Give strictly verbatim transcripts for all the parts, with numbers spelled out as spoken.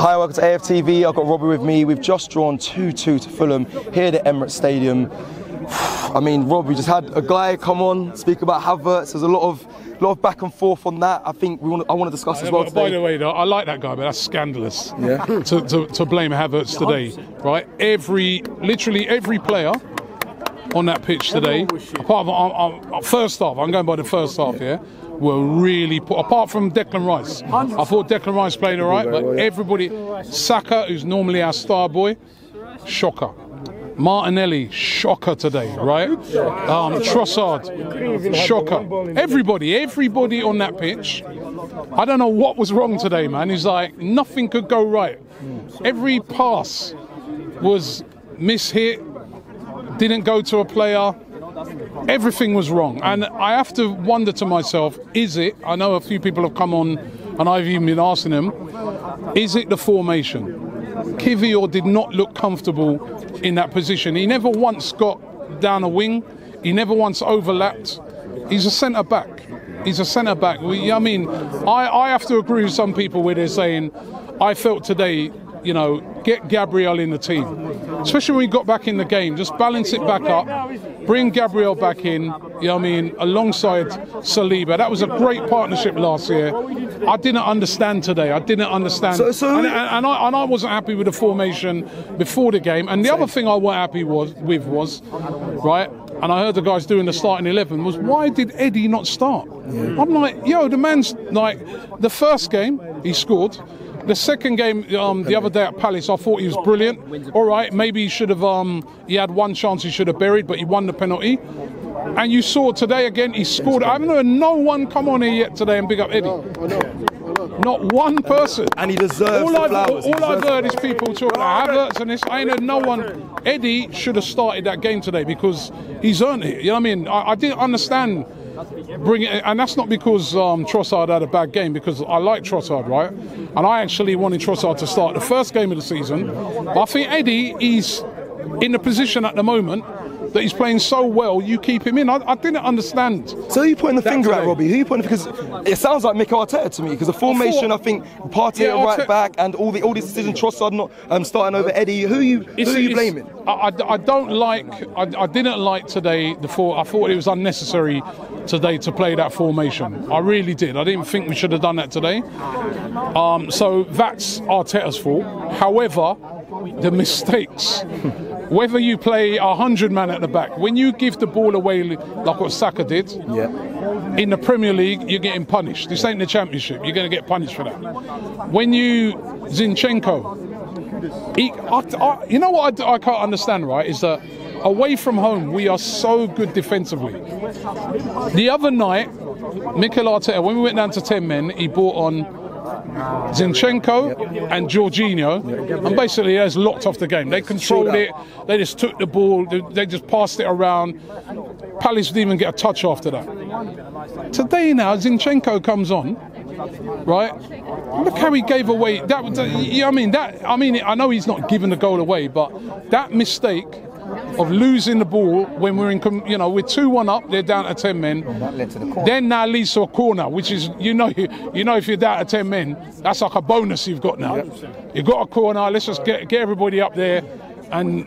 Hi, welcome to A F T V. I've got Robbie with me. We've just drawn two two to Fulham here at Emirates Stadium. I mean, Rob, we just had a guy come on, speak about Havertz. There's a lot of lot of back and forth on that. I think we want to, I want to discuss as well today. By the way, though, I like that guy, but that's scandalous. Yeah. to, to, to blame Havertz today, right? Every, literally every player on that pitch today, apart from our, our, our first half, I'm going by the first half here, yeah, were really poor, apart from Declan Rice. I thought Declan Rice played all right, but everybody, Saka, who's normally our star boy, shocker. Martinelli, shocker today, right? Um, Trossard, shocker. Everybody, everybody on that pitch. I don't know what was wrong today, man. It's like nothing could go right. Every pass was mishit, didn't go to a player. Everything was wrong. And I have to wonder to myself, is it, I know a few people have come on and I've even been asking them, is it the formation? Kiwior did not look comfortable in that position. He never once got down a wing. He never once overlapped. He's a centre-back. He's a centre-back. I mean, I, I have to agree with some people where they're saying, I felt today, you know, get Gabriel in the team. Especially when we got back in the game, just balance it back up, bring Gabriel back in, you know what I mean, alongside Saliba. That was a great partnership last year. I didn't understand today. I didn't understand. So, so and, and, and, I, and I wasn't happy with the formation before the game. And the other thing I weren't happy was, with was, right, and I heard the guys doing the starting eleven, was why did Eddie not start? I'm like, yo, the man's like, the first game, he scored. The second game, um, the other day at Palace, I thought he was brilliant. All right, maybe he should have, um, he had one chance he should have buried, but he won the penalty. And you saw today again, he scored. I haven't heard no one come on here yet today and big up Eddie. Not one person. And he deserves all the flowers. All I've heard is people talking about Havertz and this. I ain't heard no one. Eddie should have started that game today because he's earned it. You know what I mean? I, I didn't understand. Bring it, and that's not because um, Trossard had a bad game, because I like Trossard, right? And I actually wanted Trossard to start the first game of the season. But I think Eddie, he's in the position at the moment that he's playing so well, you keep him in. I, I didn't understand. So who are you putting the finger today at, Robbie? Who are you putting? Because it sounds like Mikel Arteta to me, because the formation, I, thought, I think, Partey yeah, right back, and all the all these decisions, Trossard not um, starting over Eddie. Who are you, who are you blaming? I, I, I don't like. I, I didn't like today. The four. I thought it was unnecessary today to play that formation. I really did. I didn't think we should have done that today. Um, so that's Arteta's fault. However, the mistakes. Whether you play a hundred man at the back, when you give the ball away like what Saka did, yeah, in the Premier League, you're getting punished. This ain't the Championship. You're going to get punished for that. When you... Zinchenko, he, I, I, you know what I, I can't understand, right, is that away from home, we are so good defensively. The other night, Mikel Arteta, when we went down to ten men, he brought on Zinchenko, yep, and Jorginho, yep, and basically they just locked off the game. They controlled it, they just took the ball, they just passed it around. Palace didn't even get a touch after that. Today now, Zinchenko comes on, right? Look how he gave away. That, you know I mean, that, I mean, I know he's not giving the goal away, but that mistake of losing the ball when we're in, you know, we're two one up, they're down to ten men. Oh, then now leads to a corner, which is, you know, you, you know, if you're down to ten men, that's like a bonus you've got now. Yep. You've got a corner. Let's just get get everybody up there, and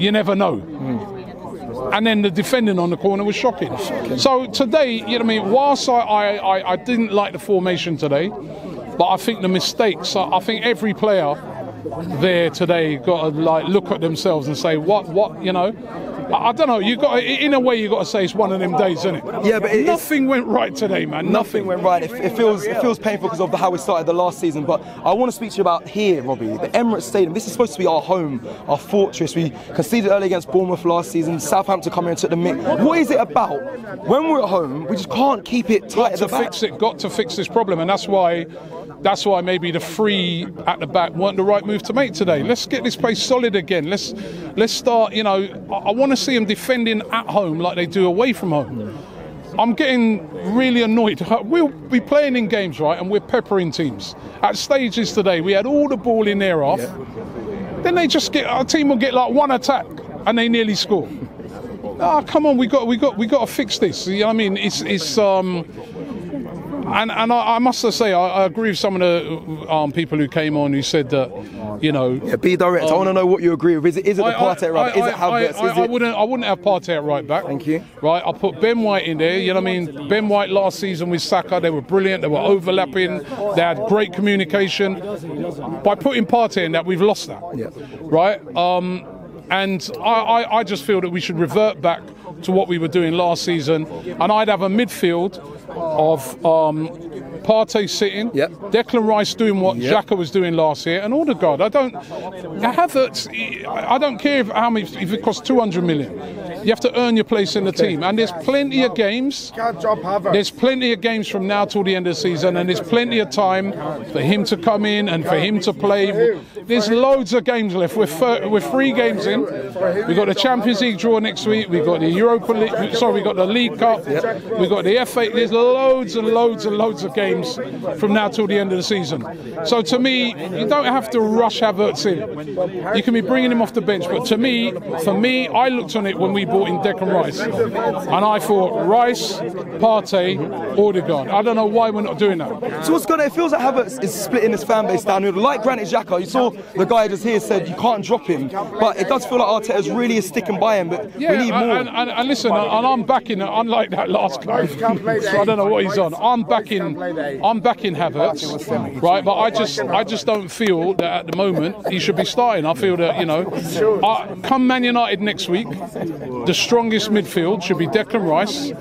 you never know. Mm. And then the defending on the corner was shocking. So today, you know, what I mean, whilst I, I I didn't like the formation today, but I think the mistakes. I, I think every player there today got to like look at themselves and say what what you know, I, I don't know, you got to, in a way you got to say it's one of them days, isn't it? Yeah, but it, nothing went right today, man. Nothing, nothing went right. It, it feels it feels painful because of the, how we started the last season. But I want to speak to you about here, Robbie, the Emirates Stadium. This is supposed to be our home, our fortress. We conceded early against Bournemouth last season. Southampton come here and took the mick. What is it about when we're at home? We just can't keep it tight. Got to fix it. Got to fix this problem, and that's why. That's why maybe the three at the back weren't the right move to make today. Let's get this place solid again. Let's let's start, you know, I, I want to see them defending at home like they do away from home. I'm getting really annoyed. We'll be playing in games, right, and we're peppering teams. At stages today, we had all the ball in their half. Yeah. Then they just get, our team will get like one attack and they nearly score. Ah, oh, come on, we got we got we got to fix this. You know what I mean? It's it's um and and I, I must say I, I agree with some of the um, people who came on who said that, you know, yeah, be direct. Um, I want to know what you agree with. Is it is it the Partey right? Is it Havertz? I, I, I, I wouldn't I wouldn't have Partey at right back. Thank you. Right, I put Ben White in there. You know what I mean? Ben White last season with Saka, they were brilliant. They were overlapping. They had great communication. By putting Partey in that, we've lost that. Yeah. Right. Um, And I, I, I just feel that we should revert back to what we were doing last season. And I'd have a midfield of um, Partey sitting, yep. Declan Rice doing what yep. Xhaka was doing last year, and Odegaard. I don't, Havertz, I don't care if, how many, if it costs two hundred million. You have to earn your place in the okay. team. And there's plenty of games. There's plenty of games from now till the end of the season, and there's plenty of time for him to come in and for him to play. There's loads of games left. We're, fir- we're three games in. We've got the Champions League draw next week. We've got the Europa League. Sorry, we've got the League Cup. We've got the F A. There's loads and loads and loads of games from now till the end of the season. So to me, you don't have to rush Havertz in. You can be bringing him off the bench. But to me, for me, I looked on it when we brought in Declan Rice, and I thought Rice, Partey, Odegaard. I don't know why we're not doing that. So what's going on? It feels like Havertz is splitting his fan base down. Like Granit Xhaka, you saw the guy just here said you can't drop him, but it does feel like Arteta's really is sticking by him, but yeah, we need more. And, and, and listen, and I'm backing. Unlike that last guy, so I don't know what he's on. I'm backing. I'm backing Havertz, right? But I just, I just don't feel that at the moment he should be starting. I feel that, you know, I, come Man United next week, the strongest midfield should be Declan Rice.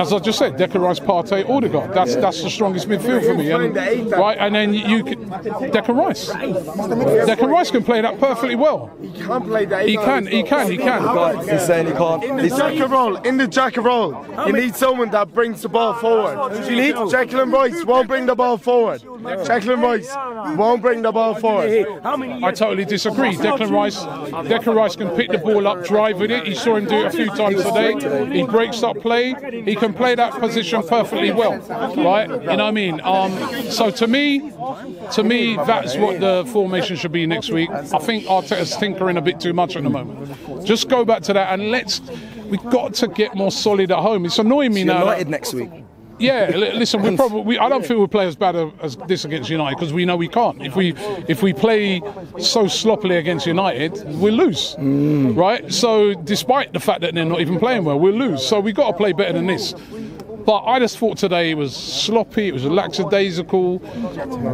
As I just said, Declan Rice, Partey, Odegaard. That's yeah. that's the strongest midfield for me. And, right, and then you, can, Declan Rice. Declan Rice can play that perfectly well. He can't play that. He can, he can, he can. He's saying he can't. In the Xhaka role, in the Xhaka role, you need someone that brings the ball forward. Who do you need? Declan Rice won't bring the ball forward. Declan Rice won't bring the ball forward. I totally disagree. Declan Rice, Declan Rice can pick the ball up, drive with it. He saw him do it a few times today. He breaks up play. He can play that position perfectly well, right? You know what I mean? Um, so to me, to me, that's what the formation should be next week. I think Arteta's tinkering a bit too much at the moment. Just go back to that, and let's. We've got to get more solid at home. It's annoying me now. United next week. Yeah, listen. We probably. We, I don't feel we play as bad a, as this against United, because we know we can't. If we if we play so sloppily against United, we'll lose, mm. right? So despite the fact that they're not even playing well, we'll lose. So we got to play better than this. But I just thought today was sloppy. It was lackadaisical.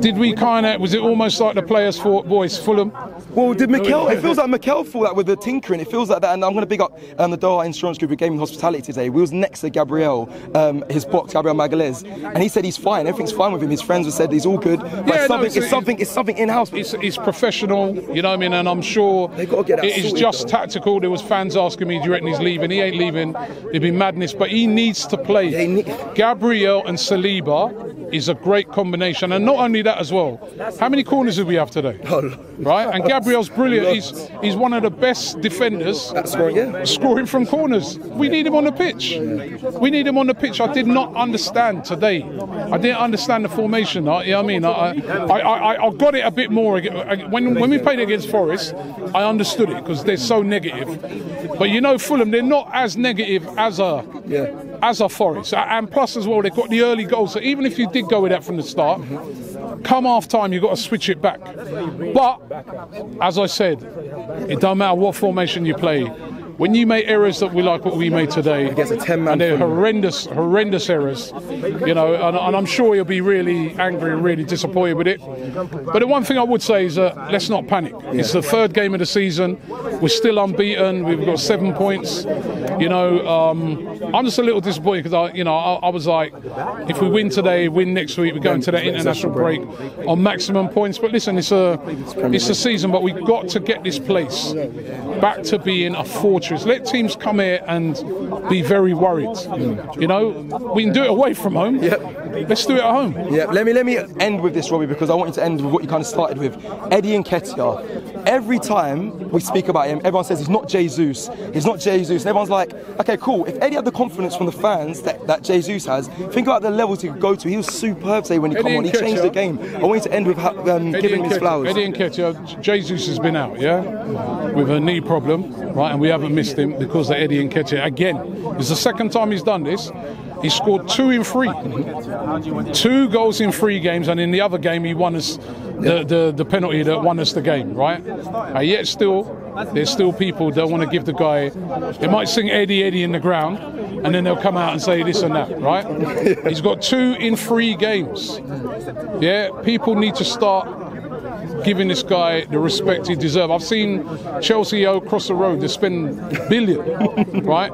Did we kind of? Was it almost like the players thought, boys, Fulham? Well, did Mikel? It feels like Mikel thought that with the tinkering. It feels like that. And I'm going to big up um, the Doha Insurance Group who gave him hospitality today. We was next to Gabriel, um, his box, Gabriel Magalhães, and he said he's fine. Everything's fine with him. His friends have said he's all good. But yeah, something, no, it's, it's something, it's something in house. It's, it's professional. You know what I mean? And I'm sure they got to get that it is just though. tactical. There was fans asking me, do you reckon he's leaving? He ain't leaving. There'd be madness. But he needs to play. Yeah, Gabriel and Saliba is a great combination, and not only that as well. How many corners did we have today? Right, and Gabriel's brilliant. He's he's one of the best defenders scoring from corners. We need him on the pitch. We need him on the pitch. I did not understand today. I didn't understand the formation. I, you know what I mean, I I, I I got it a bit more when when we played against Forest. I understood it because they're so negative. But you know, Fulham, they're not as negative as a as a Forest. And plus as well, they've got the early goals. So even if you did go with that from the start, come half time, you've got to switch it back. But, as I said, it don't matter what formation you play. When you make errors that we like what we made today, and they're horrendous, horrendous errors, you know, and, and I'm sure you'll be really angry and really disappointed with it. But the one thing I would say is that let's not panic. Yeah. It's the third game of the season. We're still unbeaten. We've got seven points. You know, um, I'm just a little disappointed because I, you know, I, I was like, if we win today, win next week, we're going to that international break on maximum points. But listen, it's a, it's a season, but we've got to get this place back to being a fortress. Let teams come here and be very worried. Mm. You know, we can do it away from home. Yep. Let's do it at home. Yeah. Let me let me end with this, Robbie, because I want you to end with what you kind of started with. Eddie Nketiah. Every time we speak about him, everyone says he's not Jesus. He's not Jesus. And everyone's like, okay, cool. If Eddie had the confidence from the fans that, that Jesus has, think about the levels he could go to. He was superb today when he Eddie come on. He changed the game. I want you to end with um, giving his flowers. Eddie Nketiah. Jesus has been out, yeah, with a knee problem, right? And we haven't missed him because of Eddie Nketiah. Again, it's the second time he's done this. He scored two in three. Two goals in three games, and in the other game he won us the, the, the penalty that won us the game, right? And yet still, there's still people that want to give the guy, they might sing Eddie, Eddie in the ground, and then they'll come out and say this and that, right? He's got two in three games. Yeah, people need to start giving this guy the respect he deserves. I've seen Chelsea across the road, they spend billion, right?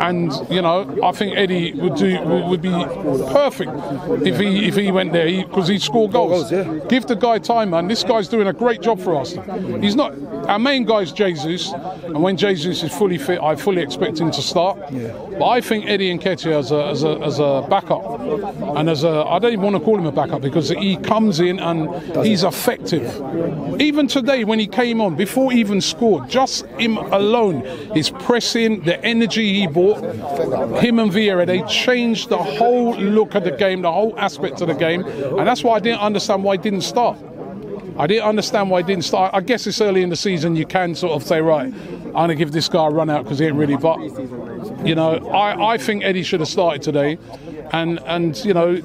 And you know, I think Eddie would do would be perfect if he if he went there because he, he'd score goals. goals yeah. Give the guy time, man. This guy's doing a great job for us. He's not our main guy's Jesus, and when Jesus is fully fit, I fully expect him to start. Yeah. But I think Eddie Nketiah as a as a as a backup, and as a I don't even want to call him a backup because he comes in and he's effective. Even today when he came on, before he even scored, just him alone, his pressing, the energy he brought, him and Vieira, they changed the whole look of the game, the whole aspect of the game. And that's why I didn't understand why he didn't start. I didn't understand why he didn't start. I guess it's early in the season, you can sort of say, right, I'm going to give this guy a run out because he ain't really, but, you know, I, I think Eddie should have started today. And, and you know,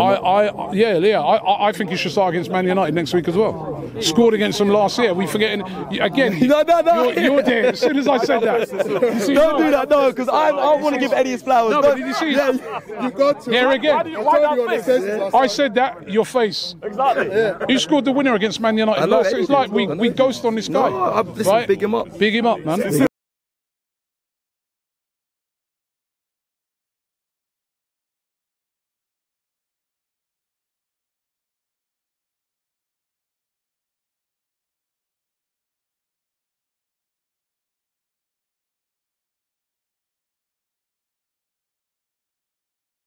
I, I yeah, yeah, I, I think he should start against Man United next week as well. Scored against them last year. We forgetting, again, no, no, no. You're, you're there. As soon as I said that. See, Don't no. do that, no, because I, I want to give Eddie his flowers. No, but did you see? Yeah, you got to. There yeah, again. You, yeah. I said that, your face. Exactly. Yeah. Who scored the winner against Man United last year? It's like we, we ghost on this guy. No, I, listen, right? Big him up. Big him up, man.